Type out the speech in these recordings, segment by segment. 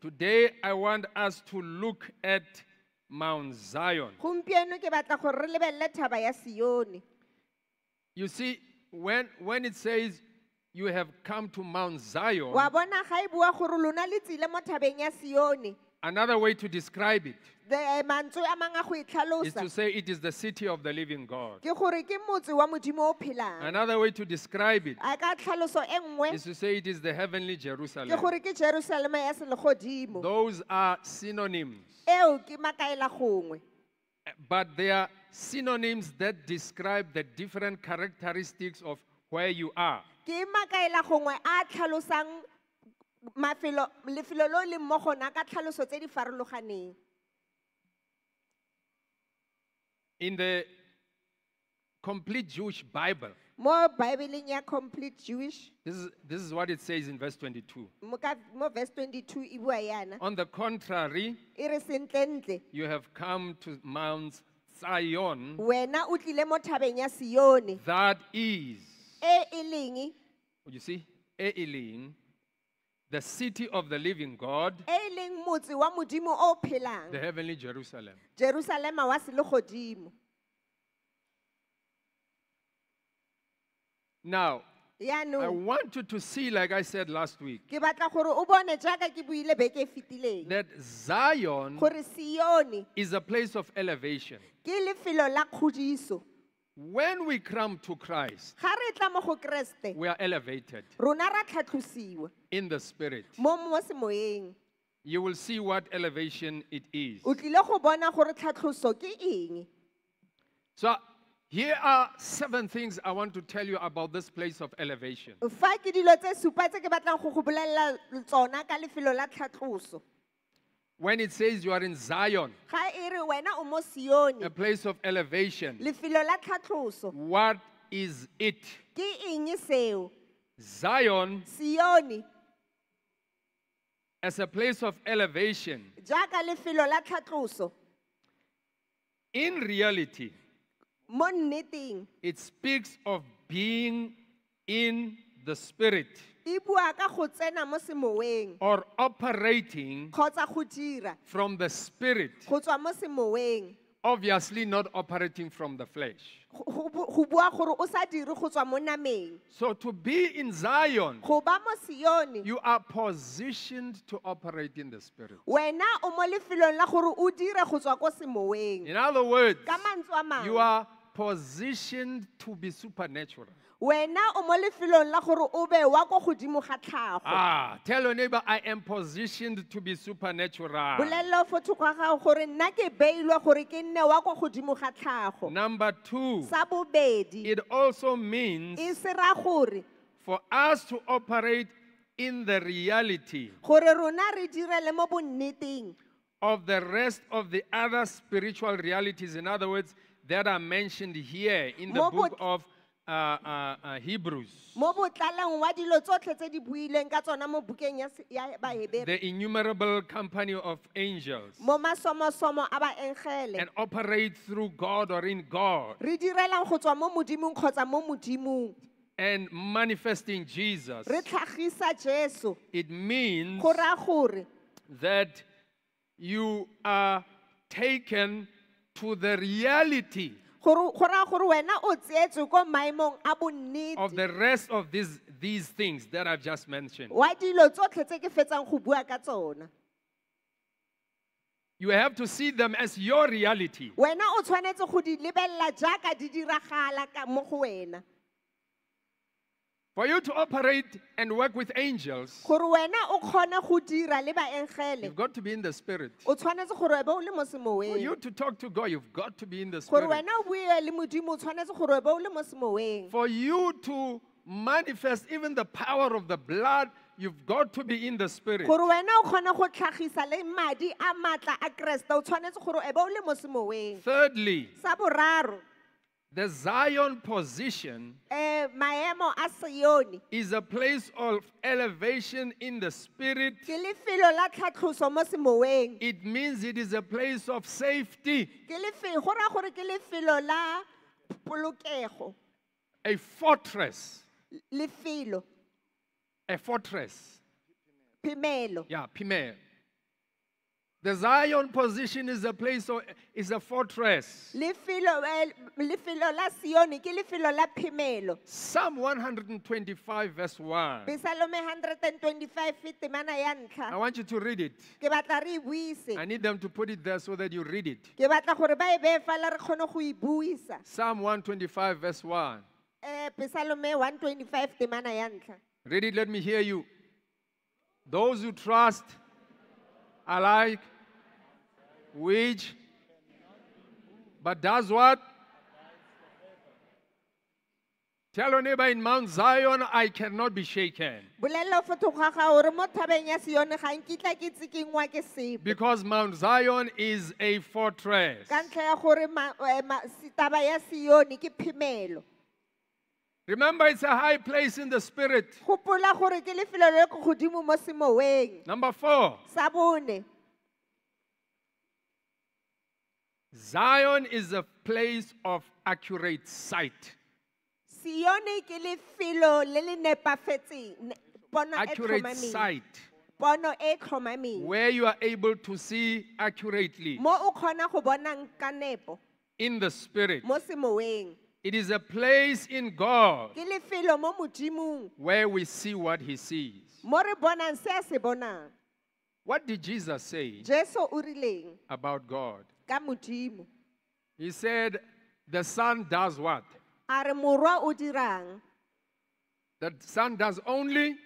Today I want us to look at Mount Zion. You see, when it says you have come to Mount Zion, another way to describe it is to say it is the city of the living God. Another way to describe it is to say it is the heavenly Jerusalem. Those are synonyms. But they are synonyms that describe the different characteristics of where you are. In the complete Jewish Bible, this is what it says in verse 22. On the contrary, you have come to Mount Zion, that is, you see, the city of the living God, the heavenly Jerusalem. Now, I want you to see, like I said last week, that Zion is a place of elevation. When we come to Christ, we are elevated in the Spirit. You will see what elevation it is. So here are 7 things I want to tell you about this place of elevation. When it says you are in Zion, a place of elevation, what is it? Zion, as a place of elevation, in reality, it speaks of being in the Spirit, or operating from the Spirit. Obviously not operating from the flesh. So to be in Zion, you are positioned to operate in the Spirit. In other words, you are positioned to be supernatural. Tell your neighbor, I am positioned to be supernatural. Number 2, it also means for us to operate in the reality of the rest of the other spiritual realities, in other words, that are mentioned here in the book of Hebrews. The innumerable company of angels, and operate through God or in God, and manifesting Jesus. It means that you are taken to the reality of the rest of these things that I've just mentioned. You have to see them as your reality. For you to operate and work with angels, you've got to be in the Spirit. For you to talk to God, you've got to be in the Spirit. For you to manifest even the power of the blood, you've got to be in the Spirit. Thirdly, the Zion position is a place of elevation in the Spirit. It means it is a place of safety, a fortress. A fortress. Pimelo. Yeah, Pimelo. The Zion position is a place, or is a fortress. Psalm 125 verse 1. I want you to read it. I need them to put it there so that you read it. Psalm 125 verse 1. Read it, let me hear you. Those who trust alike, which, but does what? Tell your neighbor, in Mount Zion, I cannot be shaken. Because Mount Zion is a fortress. Remember, it's a high place in the spirit. Number 4. Zion is a place of accurate sight. Accurate sight. Where you are able to see accurately. In the spirit. It is a place in God where we see what He sees. What did Jesus say about God? He said, the Son does what? The Son does only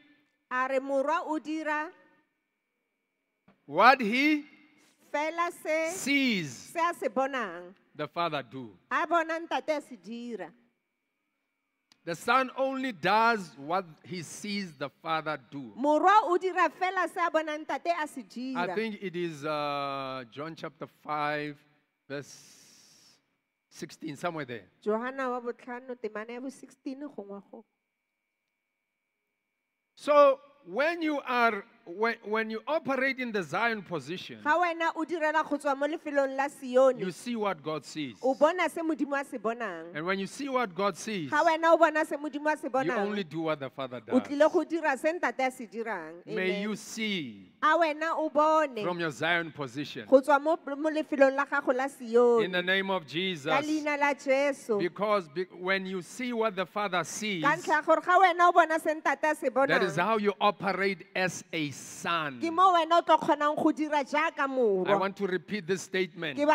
what He sees the Father do. The Son only does what he sees the Father do. I think it is John chapter 5 verse 16, somewhere there. So when you operate in the Zion position, you see what God sees. And when you see what God sees, you only do what the Father does. May you see from your Zion position. In the name of Jesus. Because when you see what the Father sees, that is how you operate as a son. I want to repeat this statement. When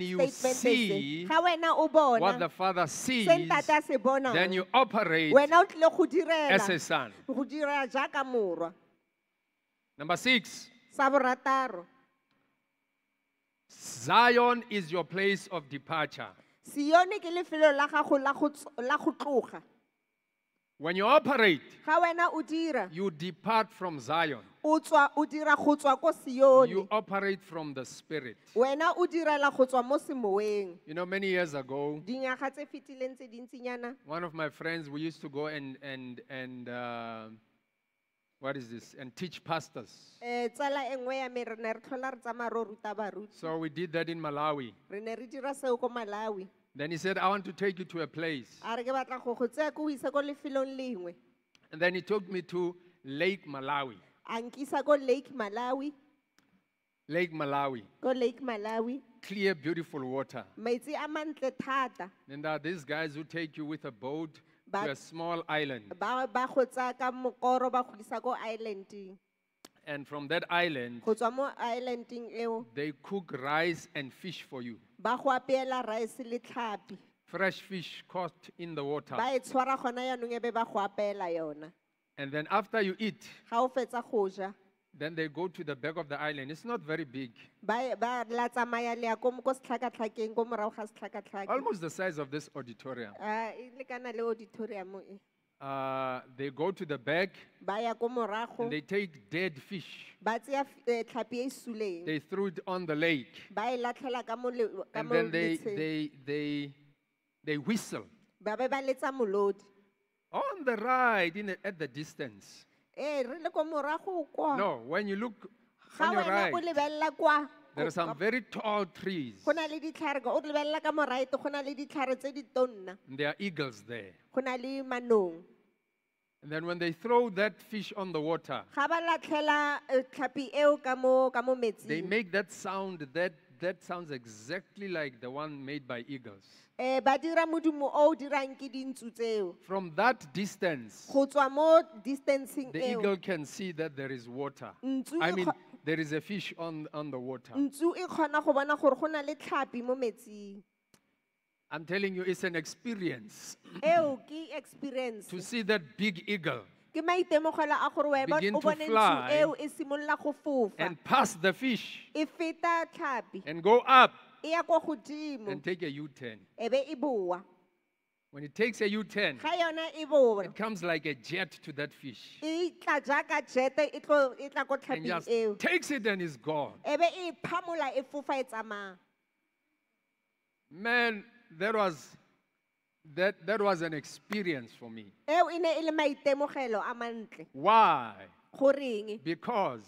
you see what the Father sees, then you operate as a son. Number 6. Zion is your place of departure. When you operate, you depart from Zion. You operate from the Spirit. You know, many years ago, one of my friends, we used to go and teach pastors. So we did that in Malawi. Then he said, I want to take you to a place. And then he took me to Lake Malawi. Lake Malawi. Clear, beautiful water. And there are these guys who take you with a boat to a small island. And from that island, they cook rice and fish for you. Fresh fish caught in the water. And then after you eat, then they go to the back of the island. It's not very big. Almost the size of this auditorium. They go to the back and they take dead fish. They threw it on the lake. And then they whistle. On the ride, at the distance. No, when you look on your right, there are some very tall trees. And there are eagles there. And then when they throw that fish on the water, they make that sound. That sounds exactly like the one made by eagles. From that distance, the eagle can see that there is water. I mean, there is a fish on the water. I'm telling you, it's an experience to see that big eagle begin to fly and pass the fish and go up and take a U-turn. When it takes a U-turn, it comes like a jet to that fish and just takes it and is gone. Man, that was an experience for me. Why? Because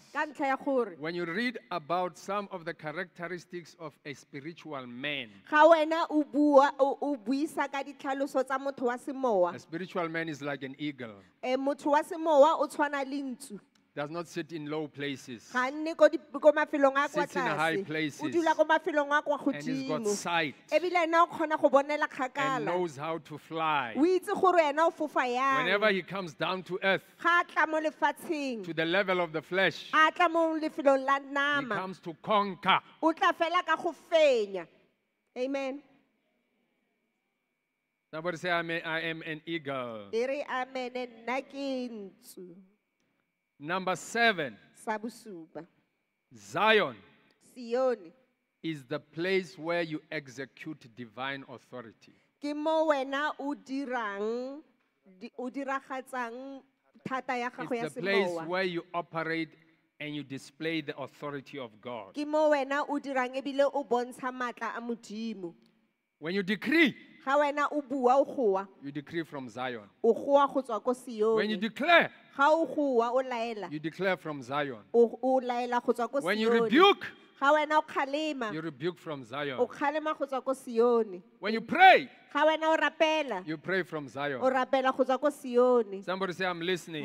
when you read about some of the characteristics of a spiritual man, a spiritual man is like an eagle. Does not sit in low places. Sits in high places. And he's got sight. And knows how to fly. Whenever he comes down to earth, to the level of the flesh, he comes to conquer. Amen. Somebody say, I am an eagle. Number 7, Zion is the place where you execute divine authority. It's the place where you operate and you display the authority of God. When you decree, you decree from Zion. When you declare, you declare from Zion. When you rebuke from Zion. When you pray from Zion. Somebody say, I'm listening.